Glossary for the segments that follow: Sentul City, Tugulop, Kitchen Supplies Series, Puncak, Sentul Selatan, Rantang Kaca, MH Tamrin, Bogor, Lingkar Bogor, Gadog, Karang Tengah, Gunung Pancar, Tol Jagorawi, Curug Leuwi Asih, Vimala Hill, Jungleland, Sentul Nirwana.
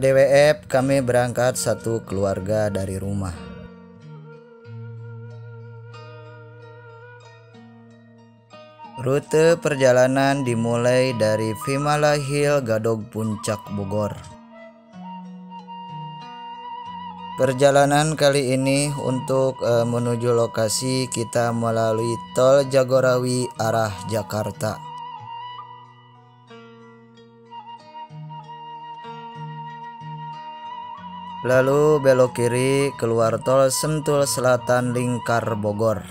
DWF, kami berangkat satu keluarga dari rumah. Rute perjalanan dimulai dari Vimala Hill, Gadog, Puncak, Bogor. Perjalanan kali ini untuk menuju lokasi kita melalui Tol Jagorawi arah Jakarta. Lalu belok kiri keluar Tol Sentul Selatan Lingkar Bogor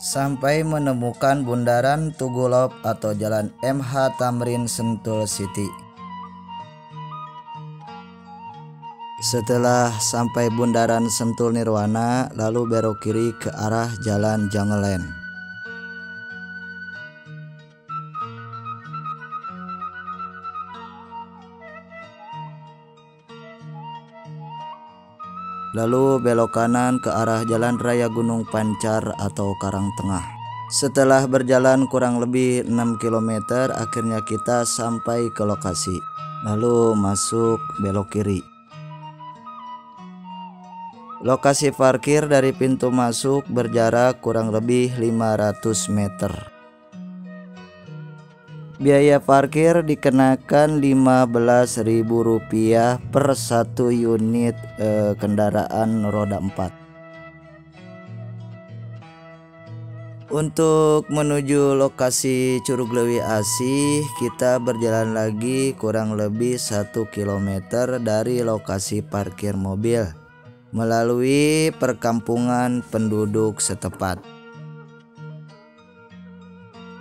sampai menemukan bundaran Tugulop atau Jalan MH Tamrin Sentul City. Setelah sampai bundaran Sentul Nirwana, lalu belok kiri ke arah Jalan Jungleland. Lalu belok kanan ke arah Jalan Raya Gunung Pancar atau Karang Tengah. Setelah berjalan kurang lebih 6 km, akhirnya kita sampai ke lokasi. Lalu masuk belok kiri. Lokasi parkir dari pintu masuk berjarak kurang lebih 500 meter. Biaya parkir dikenakan Rp15.000 per satu unit kendaraan roda 4. Untuk menuju lokasi Curug Leuwi Asih, kita berjalan lagi kurang lebih 1 km dari lokasi parkir mobil, melalui perkampungan penduduk setempat.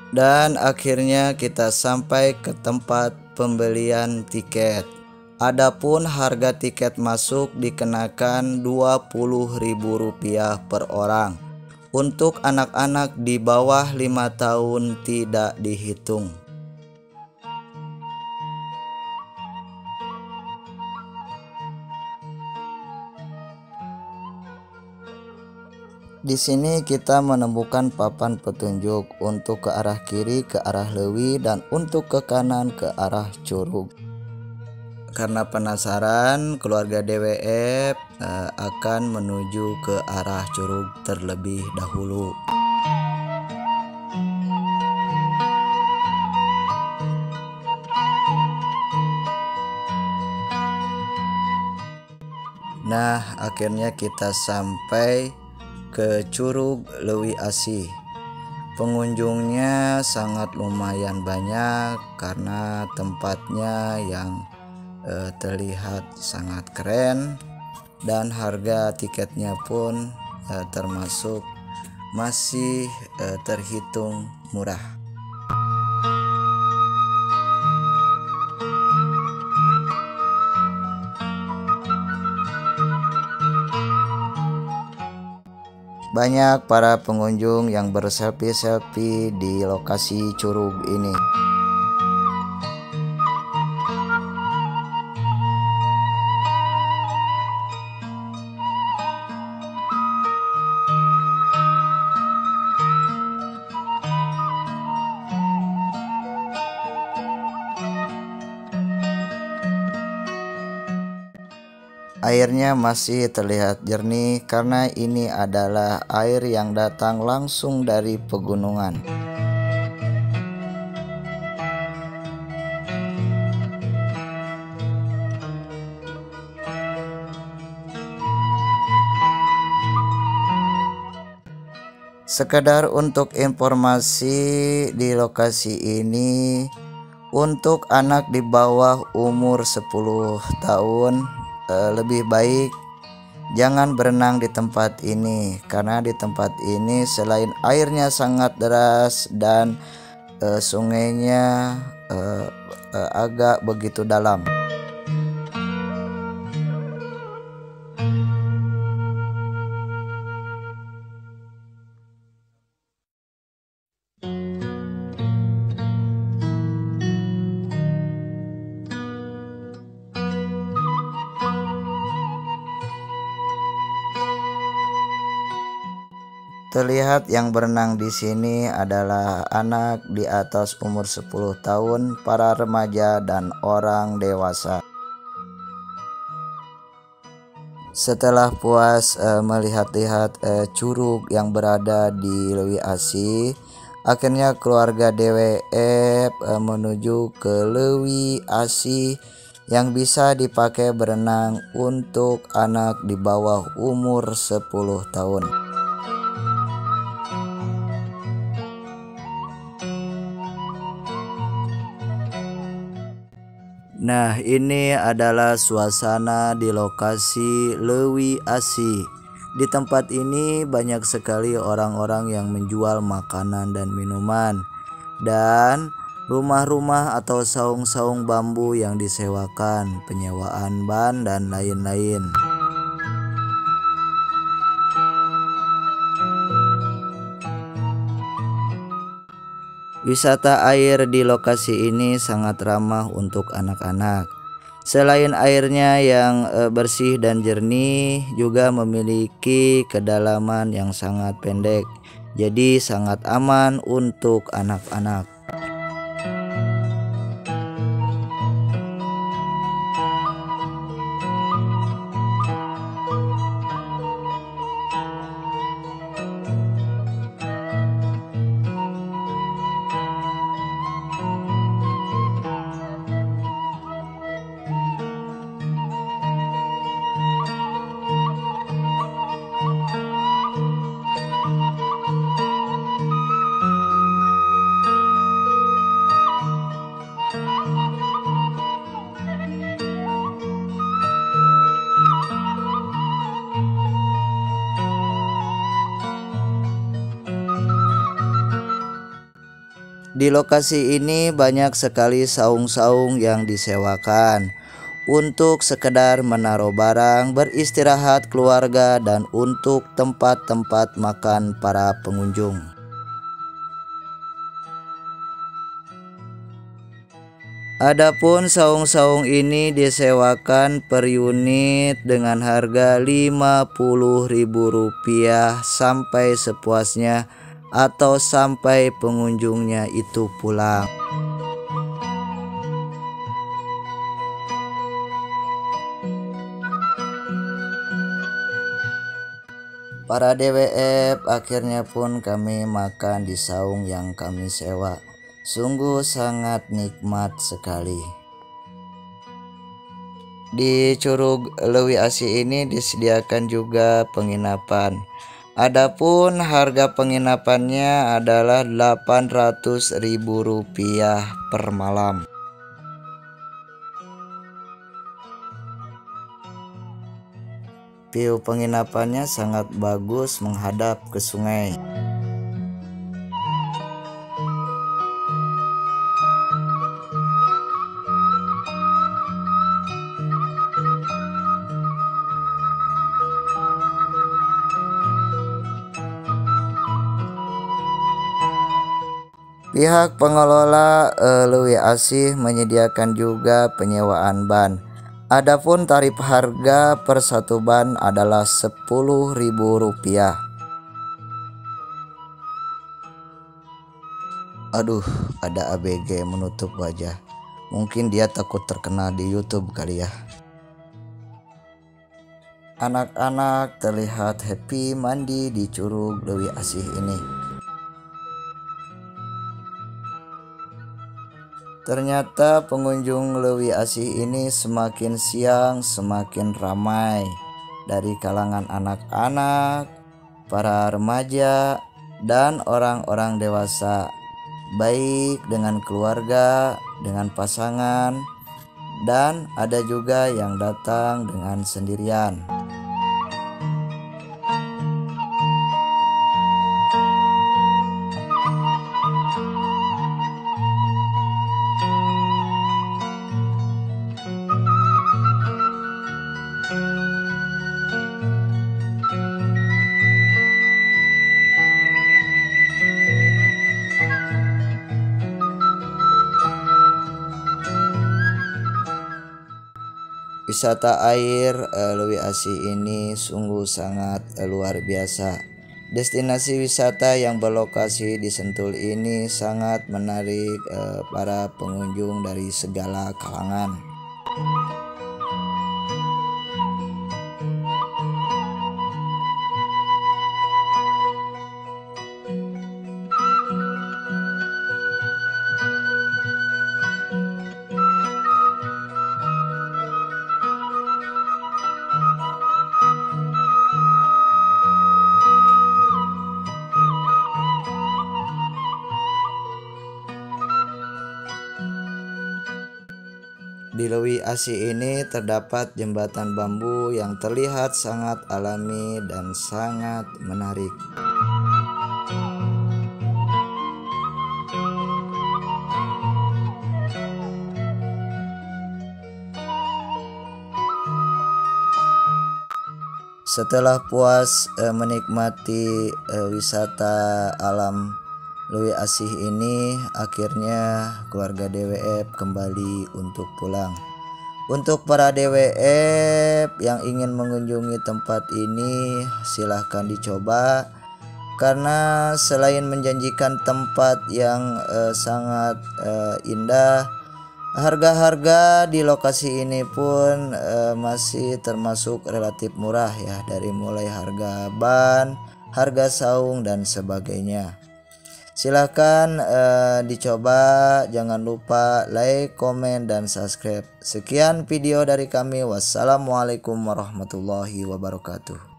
Dan akhirnya kita sampai ke tempat pembelian tiket. Adapun harga tiket masuk dikenakan Rp20.000 per orang. Untuk anak-anak di bawah 5 tahun tidak dihitung. Di sini kita menemukan papan petunjuk untuk ke arah kiri ke arah Leuwi dan untuk ke kanan ke arah Curug. Karena penasaran, keluarga DWF akan menuju ke arah Curug terlebih dahulu. Nah, akhirnya kita sampai ke Curug Leuwi Asih. Pengunjungnya sangat lumayan banyak karena tempatnya yang terlihat sangat keren dan harga tiketnya pun termasuk masih terhitung murah. Banyak para pengunjung yang berselfie-selfie di lokasi curug ini. Airnya masih terlihat jernih karena ini adalah air yang datang langsung dari pegunungan. Sekedar untuk informasi, di lokasi ini untuk anak di bawah umur 10 tahun lebih baik jangan berenang di tempat ini, karena di tempat ini selain airnya sangat deras dan sungainya agak begitu dalam. Terlihat yang berenang di sini adalah anak di atas umur 10 tahun, para remaja, dan orang dewasa. Setelah puas melihat-lihat curug yang berada di Leuwi Asih, akhirnya keluarga DWF menuju ke Leuwi Asih yang bisa dipakai berenang untuk anak di bawah umur 10 tahun. Nah, ini adalah suasana di lokasi Leuwi Asih. Di tempat ini banyak sekali orang-orang yang menjual makanan dan minuman, dan rumah-rumah atau saung-saung bambu yang disewakan, penyewaan ban, dan lain-lain. Wisata air di lokasi ini sangat ramah untuk anak-anak. Selain airnya yang bersih dan jernih, juga memiliki kedalaman yang sangat pendek, jadi sangat aman untuk anak-anak. Di lokasi ini banyak sekali saung-saung yang disewakan untuk sekedar menaruh barang, beristirahat keluarga, dan untuk tempat-tempat makan para pengunjung. Adapun saung-saung ini disewakan per unit dengan harga Rp50.000 sampai sepuasnya, atau sampai pengunjungnya itu pulang. Para DWF akhirnya pun kami makan di saung yang kami sewa. Sungguh sangat nikmat sekali. Di Curug Leuwi Asih ini disediakan juga penginapan. Adapun harga penginapannya adalah Rp800.000 per malam. View penginapannya sangat bagus, menghadap ke sungai. Pihak pengelola Leuwi Asih menyediakan juga penyewaan ban. Adapun tarif harga per satu ban adalah Rp10.000. Aduh, ada ABG menutup wajah. Mungkin dia takut terkenal di YouTube kali ya. Anak-anak terlihat happy mandi di Curug Leuwi Asih ini. Ternyata pengunjung Leuwi Asih ini semakin siang semakin ramai, dari kalangan anak-anak, para remaja, dan orang-orang dewasa, baik dengan keluarga, dengan pasangan, dan ada juga yang datang dengan sendirian. Wisata air Leuwi Asih ini sungguh sangat luar biasa. Destinasi wisata yang berlokasi di Sentul ini sangat menarik para pengunjung dari segala kalangan. Di Leuwi Asih ini terdapat jembatan bambu yang terlihat sangat alami dan sangat menarik. Setelah puas menikmati wisata alam Leuwi Asih ini, akhirnya keluarga DWF kembali untuk pulang. Untuk para DWF yang ingin mengunjungi tempat ini, silahkan dicoba, karena selain menjanjikan tempat yang sangat indah, harga-harga di lokasi ini pun masih termasuk relatif murah ya, dari mulai harga ban, harga saung, dan sebagainya. Silahkan dicoba, jangan lupa like, komen, dan subscribe. Sekian video dari kami, wassalamualaikum warahmatullahi wabarakatuh.